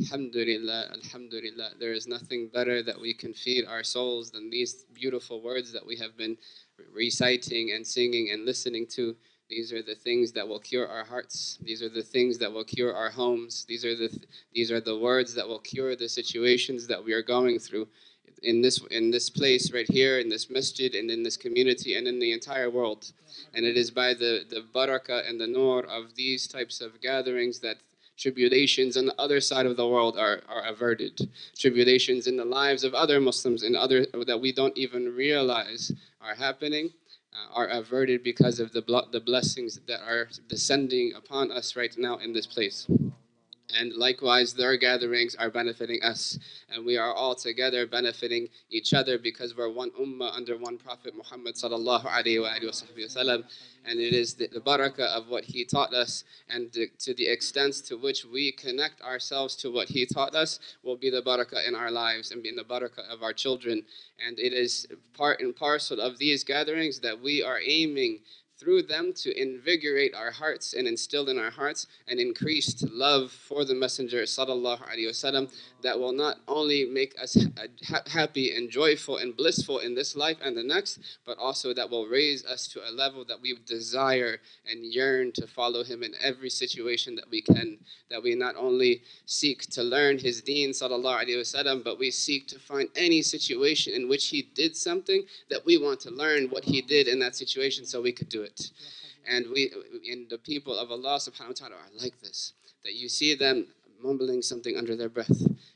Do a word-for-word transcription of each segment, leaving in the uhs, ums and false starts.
Alhamdulillah, Alhamdulillah. There is nothing better that we can feed our souls than these beautiful words that we have been reciting and singing and listening to. These are the things that will cure our hearts. These are the things that will cure our homes. These are the th these are the words that will cure the situations that we are going through in this in this place right here, in this masjid, and in this community, and in the entire world. And it is by the, the barakah and the noor of these types of gatherings that tribulations on the other side of the world are, are averted. Tribulations in the lives of other Muslims and other that we don't even realize are happening uh, are averted because of the, bl the blessings that are descending upon us right now in this place. And likewise, their gatherings are benefiting us. And we are all together benefiting each other because we're one ummah under one Prophet Muhammad sallallahu alayhi wa sallam. And it is the, the barakah of what he taught us, and the, to the extent to which we connect ourselves to what he taught us will be the barakah in our lives and be in the barakah of our children. And it is part and parcel of these gatherings that we are aiming through them to invigorate our hearts and instill in our hearts an increased love for the Messenger sallallahu alaihi wasallam that will not only make us ha happy and joyful and blissful in this life and the next, but also that will raise us to a level that we desire and yearn to follow him in every situation that we can. That we not only seek to learn his deen sallallahu alaihi wasallam, but we seek to find any situation in which he did something that we want to learn what he did in that situation so we could do it. And we, in the people of Allah subhanahu wa ta'ala, are like this, that you see them mumbling something under their breath,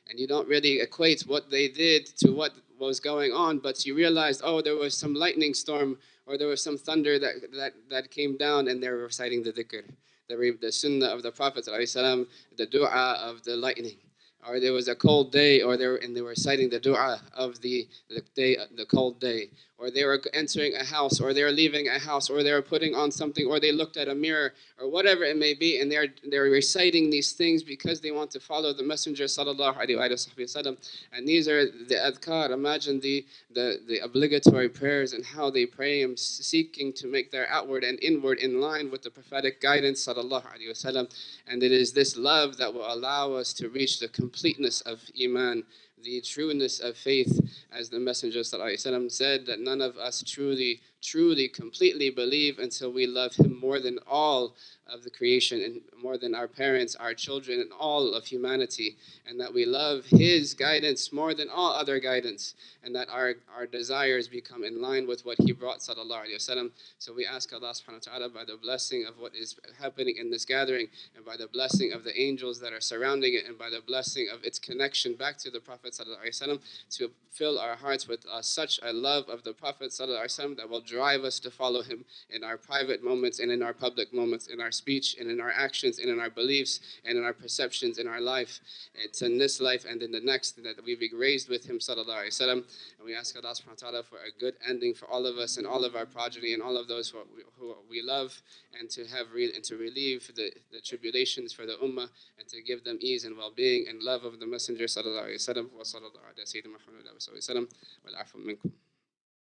and you don't really equate what they did to what was going on, but you realize, oh, there was some lightning storm, or there was some thunder that, that, that came down, and they're reciting the dhikr, the, the sunnah of the Prophet ﷺ, the dua of the lightning. Or there was a cold day, or they were, and they were reciting the dua of the, the day, the cold day. Or they were entering a house, or they were leaving a house, or they were putting on something, or they looked at a mirror, or whatever it may be, and they're they're reciting these things because they want to follow the Messenger sallallahu alaihi wasallam. And these are the adhkar. Imagine the, the the obligatory prayers and how they pray, and seeking to make their outward and inward in line with the prophetic guidance sallallahu alaihi wasallam. And it is this love that will allow us to reach the completeness of Iman, the trueness of faith, as the Messenger ﷺ said, that none of us truly, truly, completely believe until we love him more than all of the creation, and more than our parents, our children, and all of humanity, and that we love his guidance more than all other guidance, and that our, our desires become in line with what he brought sallallahu alaihi wasallam. So we ask Allah subhanahu wa ta'ala, by the blessing of what is happening in this gathering, and by the blessing of the angels that are surrounding it, and by the blessing of its connection back to the Prophet sallallahu alaihi wasallam, to fill our hearts with uh, such a love of the Prophet sallallahu alaihi wasallam that will drive us to follow him in our private moments and in our public moments, in our speech and in our actions and in our beliefs and in our perceptions in our life. It's in this life and in the next that we be raised with him sallallahu alaihi wasallam. And we ask Allah subhanahu wa ta'ala for a good ending for all of us and all of our progeny and all of those who, we, who we love, and to have real and to relieve the, the tribulations for the ummah, and to give them ease and well-being and love of the Messenger sallallahu alaihi wasallam. Wa sallallahu ala sayyidina Muhammad wa sallam wal afu minkum.